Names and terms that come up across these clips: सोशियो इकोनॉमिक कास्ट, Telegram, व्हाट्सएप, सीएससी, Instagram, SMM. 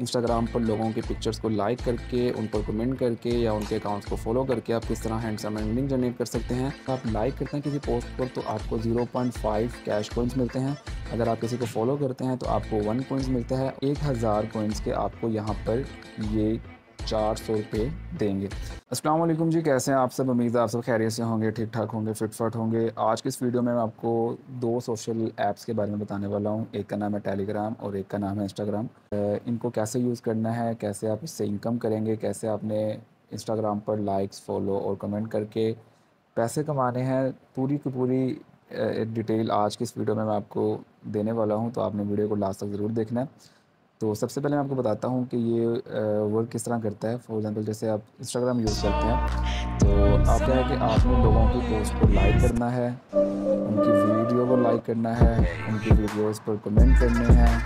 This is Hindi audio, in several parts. इंस्टाग्राम पर लोगों के पिक्चर्स को लाइक करके, उन पर कमेंट करके या उनके अकाउंट्स को फॉलो करके आप किस तरह हैंडसम अर्निंग जनरेट कर सकते हैं। आप लाइक करते हैं किसी पोस्ट पर तो आपको 0.5 कैश पॉइंट्स मिलते हैं, अगर आप किसी को फॉलो करते हैं तो आपको 1 पॉइंट्स मिलता है। 1000 पॉइंट्स के आपको यहाँ पर ये 400 रुपये देंगे। अस्सलाम वालेकुम जी, कैसे हैं आप सब? उम्मीद है आप सब खैरियत से होंगे, ठीक ठाक होंगे, फिटफाट होंगे। आज के इस वीडियो में मैं आपको 2 सोशल ऐप्स के बारे में बताने वाला हूं। एक का नाम है टेलीग्राम और एक का नाम है इंस्टाग्राम। इनको कैसे यूज़ करना है, कैसे आप इससे इनकम करेंगे, कैसे आपने इंस्टाग्राम पर लाइक्स, फॉलो और कमेंट करके पैसे कमाने हैं, पूरी की पूरी डिटेल आज की इस वीडियो में मैं आपको देने वाला हूँ। तो आपने वीडियो को लास्ट तक ज़रूर देखना है। तो सबसे पहले मैं आपको बताता हूँ कि ये वर्क किस तरह करता है। फॉर एग्जांपल जैसे आप इंस्टाग्राम यूज़ करते हैं तो आप क्या है कि आपने लोगों की पोस्ट को लाइक करना है, उनकी वीडियो को लाइक करना है, उनकी वीडियोस पर कमेंट करने हैं,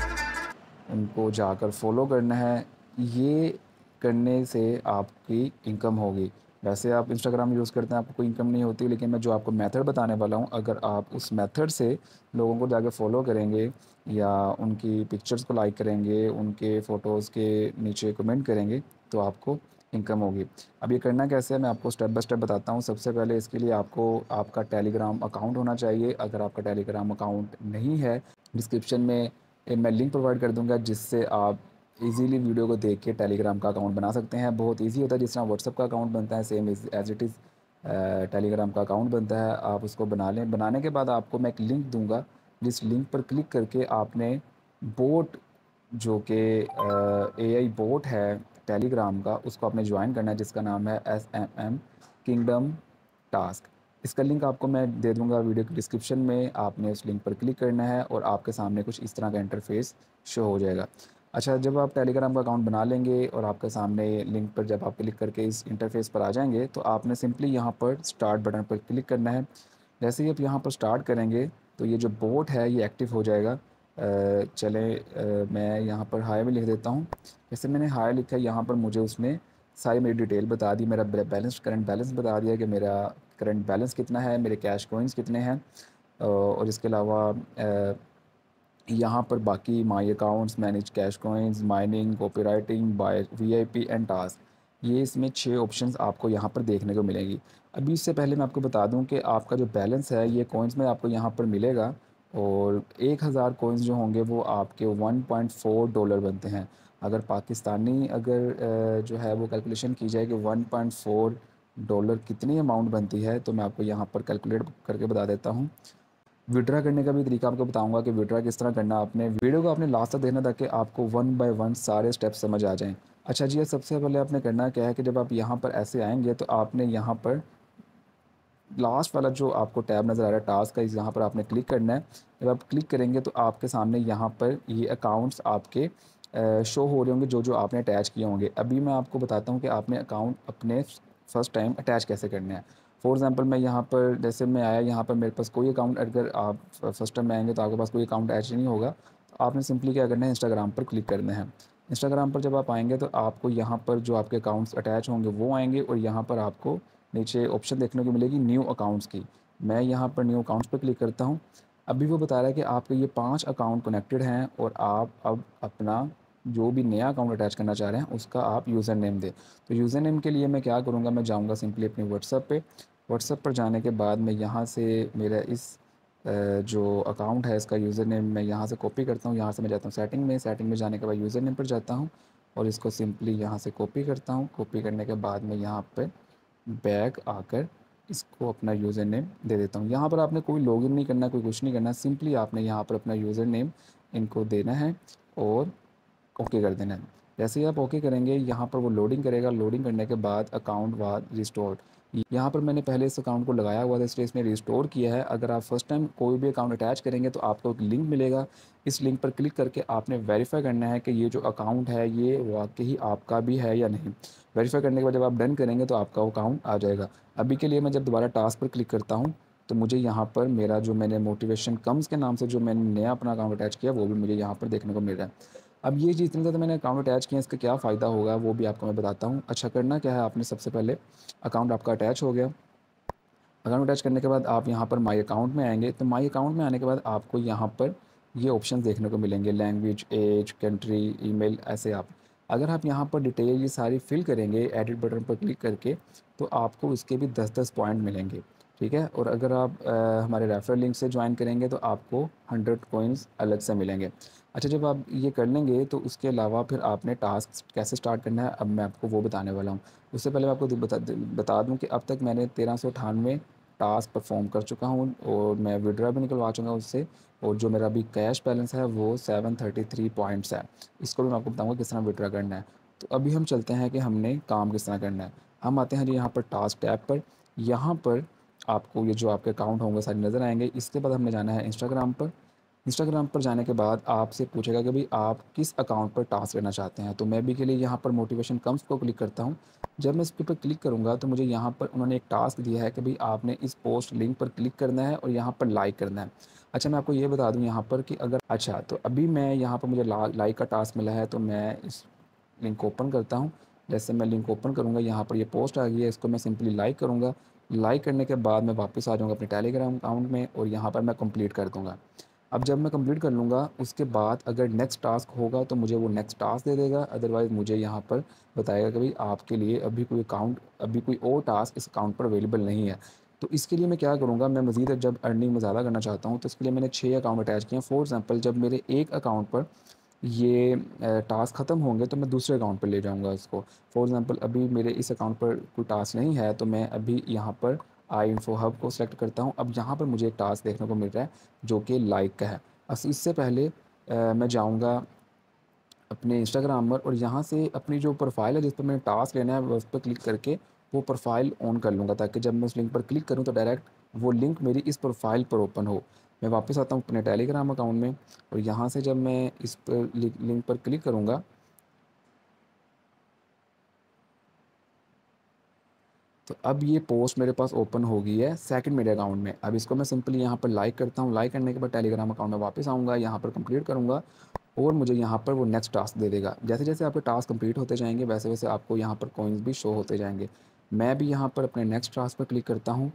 उनको जाकर फॉलो करना है। ये करने से आपकी इनकम होगी। वैसे आप इंस्टाग्राम यूज़ करते हैं आपको कोई इनकम नहीं होती, लेकिन मैं जो आपको मेथड बताने वाला हूँ, अगर आप उस मेथड से लोगों को जाकर फॉलो करेंगे या उनकी पिक्चर्स को लाइक करेंगे, उनके फ़ोटोज़ के नीचे कमेंट करेंगे तो आपको इनकम होगी। अब ये करना कैसे है मैं आपको स्टेप बाय स्टेप बताता हूँ। सबसे पहले इसके लिए आपको आपका टेलीग्राम अकाउंट होना चाहिए। अगर आपका टेलीग्राम अकाउंट नहीं है, डिस्क्रिप्शन में मैं लिंक प्रोवाइड कर दूँगा जिससे आप इजीली वीडियो को देख के टेलीग्राम का अकाउंट बना सकते हैं। बहुत इजी होता है, जिस तरह व्हाट्सअप का अकाउंट बनता है same as it is Telegram का अकाउंट बनता है। आप उसको बना लें। बनाने के बाद आपको मैं एक लिंक दूंगा, जिस लिंक पर क्लिक करके आपने बोट जो कि AI बोट है टेलीग्राम का, उसको आपने ज्वाइन करना है, जिसका नाम है SMM किंगडम टास्क। इसका लिंक आपको मैं दे दूंगा वीडियो के डिस्क्रिप्शन में। आपने उस लिंक पर क्लिक करना है और आपके सामने कुछ इस तरह का इंटरफेस शो हो जाएगा। अच्छा, जब आप टेलीग्राम का अकाउंट बना लेंगे और आपके सामने लिंक पर जब आप क्लिक करके इस इंटरफेस पर आ जाएंगे तो आपने सिंपली यहाँ पर स्टार्ट बटन पर क्लिक करना है। जैसे ही आप यहाँ पर स्टार्ट करेंगे तो ये जो बोट है ये एक्टिव हो जाएगा। चलें मैं यहाँ पर हाई में लिख देता हूँ। जैसे मैंने हाई लिखा है, यहाँ पर मुझे उसने सारी मेरी डिटेल बता दी, मेरा बैलेंस, करंट बैलेंस बता दिया कि मेरा करंट बैलेंस कितना है, मेरे कैश कॉइन्स कितने हैं, और इसके अलावा यहाँ पर बाकी my accounts, manage cash coins, mining, copywriting, buy VIP and task, ये इसमें 6 ऑप्शंस आपको यहाँ पर देखने को मिलेंगी। अभी इससे पहले मैं आपको बता दूँ कि आपका जो बैलेंस है ये कॉइन्स में आपको यहाँ पर मिलेगा और 1000 कॉइन्स जो होंगे वो आपके $1.4 बनते हैं। अगर पाकिस्तानी अगर जो है वो कैलकुलेशन की जाए कि $1.4 कितनी अमाउंट बनती है, तो मैं आपको यहाँ पर कैलकुलेट करके बता देता हूँ। विड्रा करने का भी तरीका आपको बताऊंगा कि विड्रा किस तरह करना। आपने वीडियो को आपने लास्ट तक देखना ताकि आपको 1 बाय 1 सारे स्टेप समझ आ जाएं। अच्छा जी, सबसे पहले आपने करना क्या है कि जब आप यहाँ पर ऐसे आएंगे तो आपने यहाँ पर लास्ट वाला जो आपको टैब नज़र आ रहा है टास्क का, यहाँ पर आपने क्लिक करना है। जब आप क्लिक करेंगे तो आपके सामने यहाँ पर ये अकाउंट्स आपके शो हो रहे होंगे जो जो आपने अटैच किए होंगे। अभी मैं आपको बताता हूँ कि आपने अकाउंट अपने फर्स्ट टाइम अटैच कैसे करने हैं। फॉर एग्जांपल मैं यहाँ पर जैसे मैं आया, यहाँ पर मेरे पास कोई अकाउंट, अगर आप फर्स्ट टाइम आएंगे तो आपके पास कोई अकाउंट अटैच नहीं होगा। तो आपने सिंपली क्या करना है, इंस्टाग्राम पर क्लिक करना है। इंस्टाग्राम पर जब आप आएंगे तो आपको यहाँ पर जो आपके अकाउंट्स अटैच होंगे वो आएंगे और यहाँ पर आपको नीचे ऑप्शन देखने को मिलेगी न्यू अकाउंट्स की। मैं यहाँ पर न्यू अकाउंट्स पर क्लिक करता हूँ। अभी वो बता रहा है कि आपके ये 5 अकाउंट कनेक्टेड हैं और आप अब अपना जो भी नया अकाउंट अटैच करना चाह रहे हैं उसका आप यूज़र नेम दें। तो यूज़र नेम के लिए मैं क्या करूँगा, मैं जाऊँगा सिंपली अपने व्हाट्सएप पर जाने के बाद मैं यहाँ से मेरा इस जो अकाउंट है इसका यूज़र नेम मैं यहाँ से कॉपी करता हूँ। यहाँ से मैं जाता हूँ सेटिंग में जाने के बाद यूज़र नेम पर जाता हूँ और इसको सिंपली यहाँ से कॉपी करता हूँ। कॉपी करने के बाद मैं यहाँ पर बैक आकर इसको अपना यूज़र नेम दे देता हूँ। यहाँ पर आपने कोई लॉगिन नहीं करना, कोई कुछ नहीं करना, सिंपली आपने यहाँ पर अपना यूज़र नेम इनको देना है और ओके कर देना है। जैसे ही आप ओके करेंगे यहाँ पर वो लोडिंग करेगा। लोडिंग करने के बाद अकाउंट वाज रिस्टोर्ड, यहाँ पर मैंने पहले इस अकाउंट को लगाया हुआ था इसलिए इसने रिस्टोर किया है। अगर आप फर्स्ट टाइम कोई भी अकाउंट अटैच करेंगे तो आपको एक लिंक मिलेगा। इस लिंक पर क्लिक करके आपने वेरीफाई करना है कि ये जो अकाउंट है ये वाकई आपका भी है या नहीं। वेरीफाई करने के बाद जब आप डन करेंगे तो आपका अकाउंट आ जाएगा। अभी के लिए मैं जब दोबारा टास्क पर क्लिक करता हूँ तो मुझे यहाँ पर मेरा जो मैंने मोटिवेशन कम्स के नाम से जो मैंने नया अपना अकाउंट अटैच किया वो भी मुझे यहाँ पर देखने को मिल रहा है। अब ये चीज़ इतनी ज़्यादा मैंने अकाउंट अटैच किया, इसका क्या फ़ायदा होगा वो भी आपको मैं बताता हूँ। अच्छा, करना क्या है, आपने सबसे पहले अकाउंट आपका अटैच हो गया। अकाउंट अटैच करने के बाद आप यहाँ पर माई अकाउंट में आएंगे। तो माई अकाउंट में आने के बाद आपको यहाँ पर ये ऑप्शन देखने को मिलेंगे, लैंग्वेज, एज, कंट्री, ईमेल, ऐसे आप अगर आप यहाँ पर डिटेल ये सारी फिल करेंगे एडिट बटन पर क्लिक करके तो आपको इसके भी 10-10 पॉइंट मिलेंगे, ठीक है। और अगर आप हमारे रेफरल लिंक से ज्वाइन करेंगे तो आपको 100 कॉइंस अलग से मिलेंगे। अच्छा, जब आप ये कर लेंगे तो उसके अलावा फिर आपने टास्क कैसे स्टार्ट करना है अब मैं आपको वो बताने वाला हूँ। उससे पहले मैं आपको बता दूँ कि अब तक मैंने 1398 टास्क परफॉर्म कर चुका हूँ और मैं विड्रॉ भी निकलवा चुका हूँ उससे, और जो मेरा अभी कैश बैलेंस है वो 733 पॉइंट्स है। इसको भी मैं आपको बताऊँगा किस तरह विड्रॉ करना है। तो अभी हम चलते हैं कि हमने काम किस तरह करना है। हम आते हैं जी यहाँ पर टास्क टैब पर। यहाँ पर आपको ये जो आपके अकाउंट होंगे सारे नज़र आएंगे। इसके बाद हमने जाना है इंस्टाग्राम पर। इंस्टाग्राम पर जाने के बाद आपसे पूछेगा कि भाई आप किस अकाउंट पर टास्क लेना चाहते हैं। तो मैं भी के लिए यहाँ पर मोटिवेशन कम्स को क्लिक करता हूँ। जब मैं इस पर क्लिक करूँगा तो मुझे यहाँ पर उन्होंने एक टास्क दिया है कि भाई आपने इस पोस्ट लिंक पर क्लिक करना है और यहाँ पर लाइक करना है। अच्छा, मैं आपको ये बता दूँ यहाँ पर कि अगर अच्छा तो अभी मैं यहाँ पर मुझे लाइक का टास्क मिला है तो मैं इस लिंक को ओपन करता हूँ। जैसे मैं लिंक ओपन करूँगा यहाँ पर ये पोस्ट आ गई है, इसको मैं सिंपली लाइक करूँगा। लाइक करने के बाद मैं वापस आ जाऊँगा अपने टेलीग्राम अकाउंट में और यहाँ पर मैं कंप्लीट कर दूँगा। अब जब मैं कंप्लीट कर लूँगा उसके बाद अगर नेक्स्ट टास्क होगा तो मुझे वो नेक्स्ट टास्क दे देगा, अदरवाइज़ मुझे यहाँ पर बताएगा कि भाई आपके लिए अभी कोई और टास्क इस अकाउंट पर अवेलेबल नहीं है। तो इसके लिए मैं क्या करूँगा, मैं मज़ीद जब अर्निंग में ज़्यादा करना चाहता हूँ तो इसके लिए मैंने 6 अकाउंट अटैच किए हैं। फॉर एग्ज़ाम्पल जब मेरे एक अकाउंट पर ये टास्क ख़त्म होंगे तो मैं दूसरे अकाउंट पर ले जाऊँगा इसको। फॉर एग्ज़ाम्पल अभी मेरे इस अकाउंट पर कोई टास्क नहीं है तो मैं अभी यहाँ पर आई इन्फो हब को सिलेक्ट करता हूँ। अब यहाँ पर मुझे एक टास्क देखने को मिल रहा है जो कि लाइक का है। इससे पहले मैं जाऊँगा अपने इंस्टाग्राम पर और यहाँ से अपनी जो प्रोफाइल है जिस पर मैंने टास्क लेना है उस पर क्लिक करके वो प्रोफाइल ऑन कर लूँगा ताकि जब मैं उस लिंक पर क्लिक करूँ तो डायरेक्ट वो लिंक मेरी इस प्रोफाइल पर ओपन हो। मैं वापस आता हूँ अपने टेलीग्राम अकाउंट में और यहाँ से जब मैं इस पर लिंक पर क्लिक करूँगा तो अब ये पोस्ट मेरे पास ओपन हो गई है सेकंड मेरे अकाउंट में। अब इसको मैं सिंपली यहाँ पर लाइक करता हूँ। लाइक करने के बाद टेलीग्राम अकाउंट में वापस आऊँगा, यहाँ पर कंप्लीट करूँगा और मुझे यहाँ पर वो नेक्स्ट टास्क दे देगा। जैसे जैसे आपके टास्क कंप्लीट होते जाएंगे वैसे वैसे आपको यहाँ पर कॉइन्स भी शो होते जाएंगे। मैं भी यहाँ पर अपने नेक्स्ट टास्क पर क्लिक करता हूँ।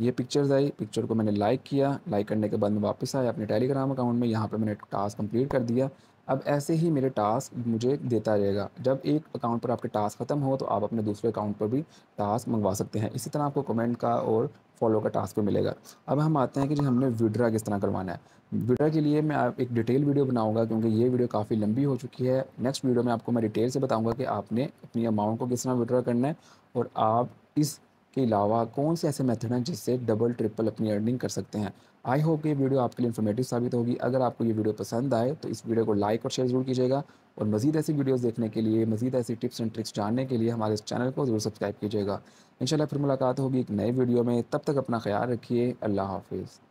ये पिक्चर्स आई, पिक्चर को मैंने लाइक किया। लाइक करने के बाद मैं वापस आया अपने टेलीग्राम अकाउंट में, यहाँ पर मैंने टास्क कंप्लीट कर दिया। अब ऐसे ही मेरे टास्क मुझे देता रहेगा। जब एक अकाउंट पर आपके टास्क ख़त्म हो तो आप अपने दूसरे अकाउंट पर भी टास्क मंगवा सकते हैं। इसी तरह आपको कमेंट का और फॉलो का टास्क भी मिलेगा। अब हम आते हैं कि जी हमने विड्रॉ किस तरह करवाना है। विड्रॉ के लिए मैं आप एक डिटेल वीडियो बनाऊंगा क्योंकि ये वीडियो काफ़ी लंबी हो चुकी है। नेक्स्ट वीडियो में आपको मैं डिटेल से बताऊँगा कि आपने अपनी अमाउंट को किस तरह विड्रॉ करना है और आप इसके अलावा कौन से ऐसे मेथड हैं जिससे डबल ट्रिपल अपनी अर्निंग कर सकते हैं। आई होप ये वीडियो आपके लिए इन्फॉर्मेटिव साबित होगी। अगर आपको ये वीडियो पसंद आए तो इस वीडियो को लाइक और शेयर जरूर कीजिएगा और मज़ीद ऐसी वीडियोस देखने के लिए, मज़ीद ऐसी टिप्स एंड ट्रिक्स जानने के लिए हमारे इस चैनल को जरूर सब्सक्राइब कीजिएगा। इंशाल्लाह फिर मुलाकात होगी एक नए वीडियो में। तब तक अपना ख्याल रखिए। अल्लाह हाफिज़।